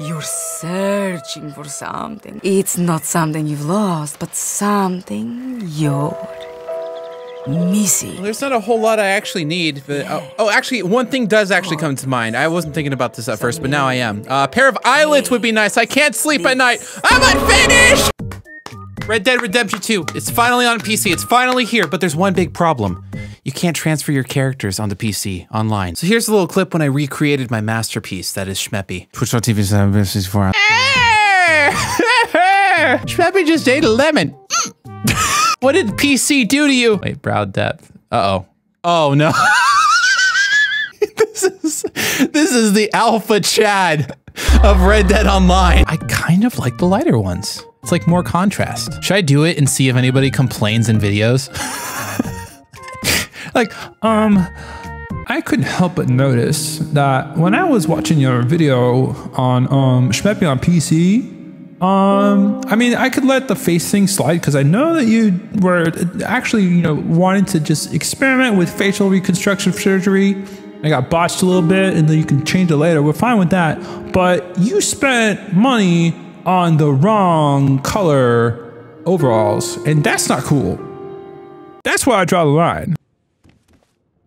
You're searching for something. It's not something you've lost, but something you're missing. Well, there's not a whole lot I actually need. But yeah. Oh, actually, one thing does actually come to mind. I wasn't thinking about this at first, but now I am. A pair of eyelets would be nice. I can't sleep at night. I'm unfinished! Red Dead Redemption 2. It's finally on PC. It's finally here, but there's one big problem. You can't transfer your characters on the PC online. So here's a little clip when I recreated my masterpiece that is Schmeppy. Twitch.tv/64. Schmeppy just ate a lemon. What did PC do to you? Wait, brow depth. Uh-oh. Oh no. This is the alpha Chad of Red Dead Online. I kind of like the lighter ones. It's like more contrast. Should I do it and see if anybody complains in videos? Like, I couldn't help but notice that when I was watching your video on Schmeppy on PC, I mean, I could let the face thing slide because I know that you were actually, you know, wanting to just experiment with facial reconstruction surgery. I got botched a little bit, and then you can change it later. We're fine with that. But you spent money on the wrong color overalls, and that's not cool. That's where I draw the line.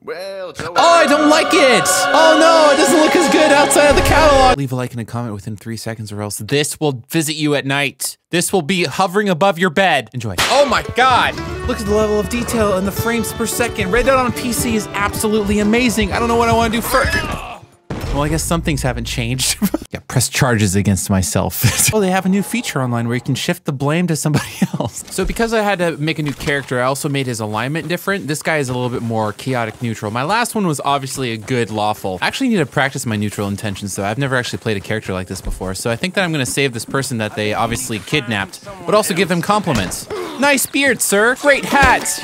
Well, oh, I don't like it! Oh no, it doesn't look as good outside of the catalog! Leave a like and a comment within 3 seconds or else this will visit you at night. This will be hovering above your bed. Enjoy. Oh my god! Look at the level of detail and the frames per second. Red Dead on PC is absolutely amazing. I don't know what I want to do first. Well, I guess some things haven't changed. Yeah, press charges against myself. Oh, they have a new feature online where you can shift the blame to somebody else. So because I had to make a new character, I also made his alignment different. This guy is a little bit more chaotic neutral. My last one was obviously a good lawful. I actually need to practice my neutral intentions though. I've never actually played a character like this before. So I think that I'm gonna save this person that they obviously kidnapped, but also give them compliments. Nice beard, sir. Great hat.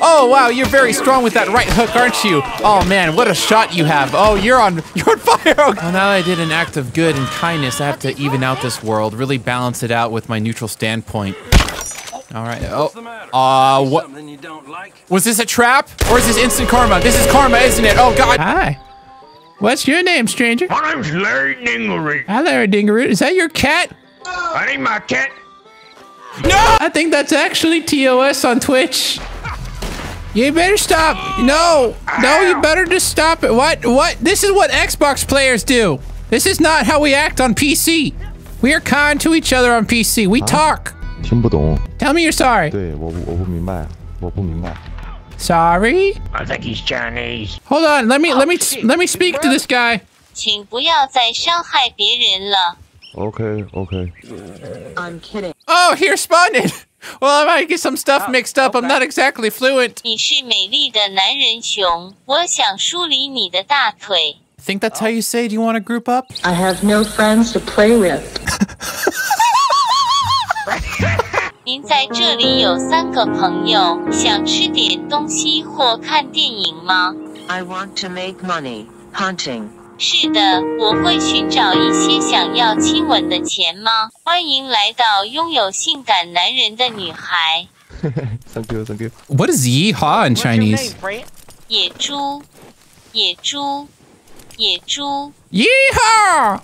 Oh, wow, you're very strong with that right hook, aren't you? Oh, man, what a shot you have. Oh, you're on fire. Oh, now that I did an act of good and kindness, I have to even out this world, really balance it out with my neutral standpoint. All right. Oh, what? Was this a trap? Or is this instant karma? This is karma, isn't it? Oh, God. Hi. What's your name, stranger? My name's Larry Dingaroot. Hi, Larry Dingaroot. Is that your cat? I need my cat. No! I think that's actually TOS on Twitch. You better stop. No. No, you better just stop it. What? What? This is what Xbox players do. This is not how we act on PC. We are kind to each other on PC. We talk. Tell me you're sorry. Sorry? I think he's Chinese. Hold on. Let me speak to this guy. Okay. I'm kidding. Oh, he responded. Well, I might get some stuff mixed up. Okay. I'm not exactly fluent. I think that's how you say, do you want to group up? I have no friends to play with. I want to make money hunting. 是的, 我会寻找一些想要亲吻的钱吗? 欢迎来到拥有性感男人的女孩。 Thank you. What is yeehaw in Chinese? 野猪, 野猪, 野猪. Yeehaw!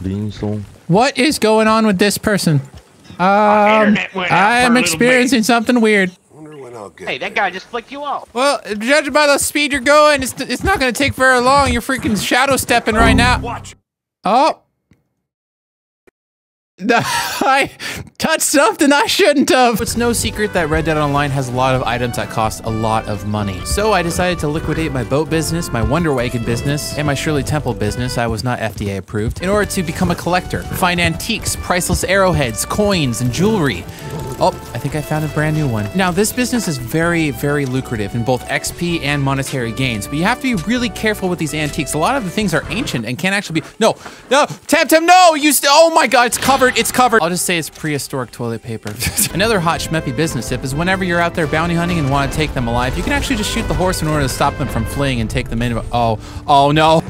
What is going on with this person? I am experiencing something weird. Hey, that guy just flicked you off. Well, judging by the speed you're going, it's not going to take very long. You're freaking shadow stepping right now. Watch. Oh. I touched something I shouldn't have. It's no secret that Red Dead Online has a lot of items that cost a lot of money. So I decided to liquidate my boat business, my Wonder Wagon business, and my Shirley Temple business. I was not FDA approved in order to become a collector. Find antiques, priceless arrowheads, coins, and jewelry. Oh, I think I found a brand new one. Now, this business is very, very lucrative in both XP and monetary gains, but you have to be really careful with these antiques. A lot of the things are ancient and can't actually be... No, Tam, no, oh my God, it's covered. I'll just say it's prehistoric toilet paper. Another hot Schmeppy business tip is whenever you're out there bounty hunting and want to take them alive, you can actually just shoot the horse in order to stop them from fleeing and take them in. Oh no.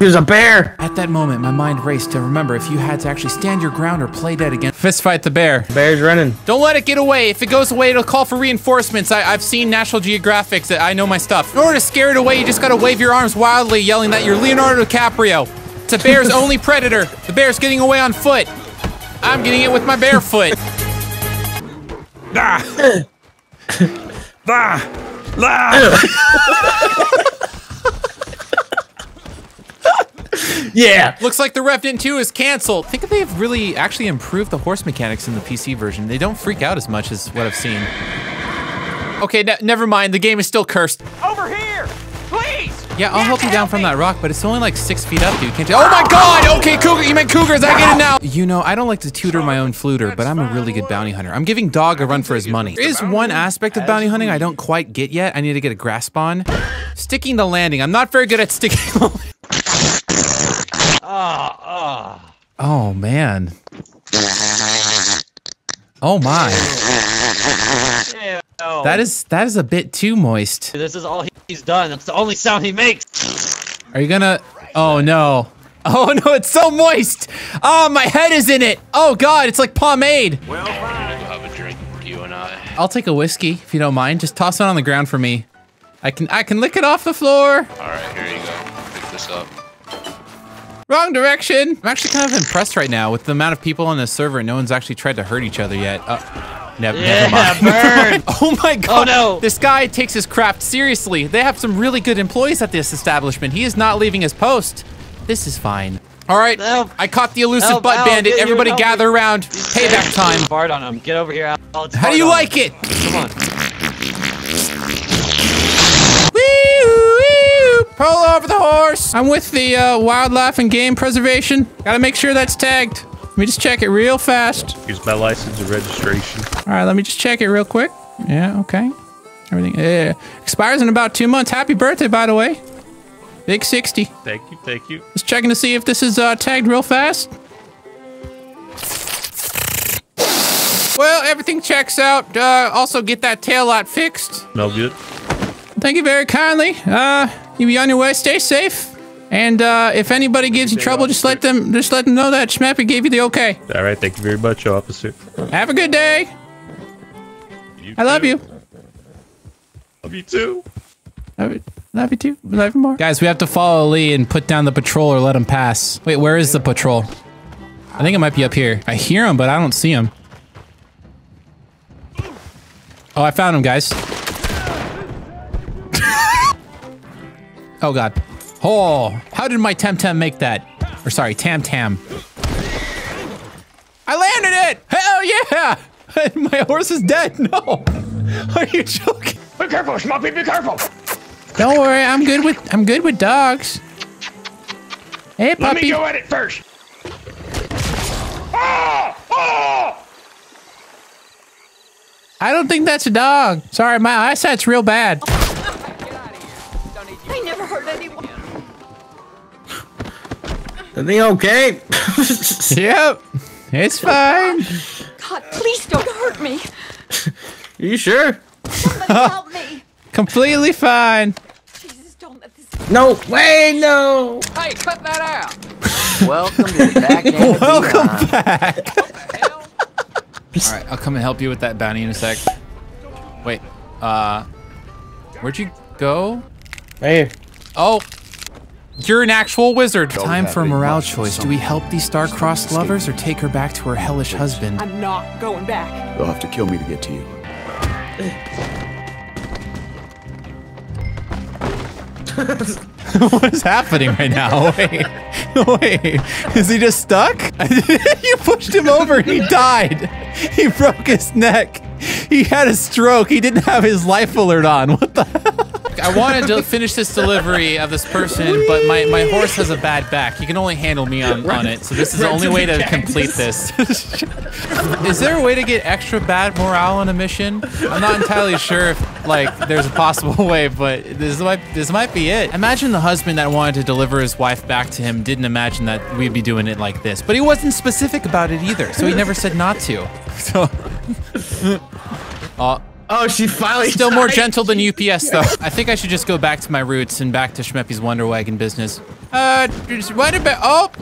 There's a bear! At that moment, my mind raced to remember if you had to actually stand your ground or play dead again. Fist fight the bear. Bear's running. Don't let it get away. If it goes away, it'll call for reinforcements. I've seen National Geographic. I know my stuff. In order to scare it away, you just gotta wave your arms wildly, yelling that you're Leonardo DiCaprio. It's a bear's only predator. The bear's getting away on foot. I'm getting it with my bare foot. Ah. Ah. Ah. Yeah. Looks like the Rev Dead 2 is canceled. I think they've really actually improved the horse mechanics in the PC version. They don't freak out as much as what I've seen. Okay, never mind. The game is still cursed. Over here, please. Yeah, I'll help you down from that rock, but it's only like 6 feet up, dude. Can't you? Oh my God! Okay, cougar. You meant cougars. I get it now. You know, I don't like to tutor my own fluter, but I'm a really good bounty hunter. I'm giving dog a run for his money. There is one aspect of bounty hunting I don't quite get yet. I need to get a grasp on. Sticking the landing. I'm not very good at sticking the landing. Oh man. Oh my. Ew. That is a bit too moist. This is all he's done. That's the only sound he makes. Are you gonna? Oh no. Oh no, it's so moist. Oh, my head is in it. Oh God, it's like pomade. Well, fine. We'll have a drink, you and I. I'll take a whiskey if you don't mind. Just toss it on the ground for me. I can lick it off the floor. All right, here you go. Pick this up. Wrong direction. I'm actually kind of impressed right now with the amount of people on the server. No one's actually tried to hurt each other yet. Never mind. Oh my God. Oh no. This guy takes his craft seriously. They have some really good employees at this establishment. He is not leaving his post. This is fine. All right. Help. I caught the elusive butt bandit. Everybody gather around. Payback time. Hard on him. Get over here. How do you like it? Come on. Pull over the horse. I'm with the wildlife and game preservation. Gotta make sure that's tagged. Let me just check it real fast. Here's my license and registration. All right, let me just check it real quick. Yeah, okay. Everything expires in about 2 months. Happy birthday, by the way. Big 60. Thank you, thank you. Just checking to see if this is tagged real fast. Well, everything checks out. Also, get that tail light fixed. No good. Thank you very kindly. You be on your way. Stay safe. And if anybody gives you trouble, officer, just let them know that Schmeppy gave you the okay. All right. Thank you very much, officer. Have a good day. I love you. Love you too. Love you too. Love you more. Guys, we have to follow Lee and put down the patrol or let him pass. Wait, where is the patrol? I think it might be up here. I hear him, but I don't see him. Oh, I found him, guys. Oh God. Oh, how did my Temtem make that? Or sorry, Tam-Tam. I landed it! Hell yeah! My horse is dead, no! Are you joking? Be careful, Schmeppy, be careful! Don't worry, I'm good with dogs. Hey, puppy. Let me go at it first! Oh! Oh! I don't think that's a dog. Sorry, my eyesight's real bad. Everything okay? Yep, it's fine. God, please don't hurt me. Are you sure? Somebody help me. Completely fine. Jesus, don't let this. No way, no. Hey, cut that out. Welcome to the back end of Welcome back. What the hell? All right, I'll come and help you with that bounty in a sec. Wait, where'd you go? Right here. Oh. You're an actual wizard. Time for a morale choice. Do we help these star-crossed lovers or take her back to her hellish husband? I'm not going back. They'll have to kill me to get to you. What is happening right now? Wait. Is he just stuck? You pushed him over and he died. He broke his neck. He had a stroke. He didn't have his life alert on. What the hell? I wanted to finish this delivery of this person, but my horse has a bad back. He can only handle me on it, so this is the only way to complete this. Is there a way to get extra bad morale on a mission? I'm not entirely sure if, like, there's a possible way, but this might be it. Imagine the husband that wanted to deliver his wife back to him didn't imagine that we'd be doing it like this, but he wasn't specific about it either, so he never said not to. So... Oh, she finally Still died. More gentle than UPS, though. I think I should just go back to my roots and back to Schmeppy's Wonder Wagon business. What about... Oh!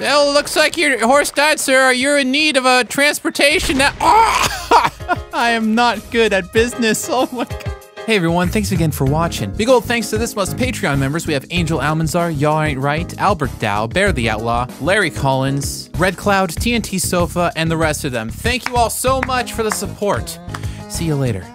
Well, looks like your horse died, sir. You're in need of a transportation now. Oh! I am not good at business. Oh, my God. Hey everyone, thanks again for watching. Big old thanks to this month's Patreon members. We have Angel Almanzar, Y'all Ain't Right, Albert Dow, Bear the Outlaw, Larry Collins, Red Cloud, TNT Sofa, and the rest of them. Thank you all so much for the support. See you later.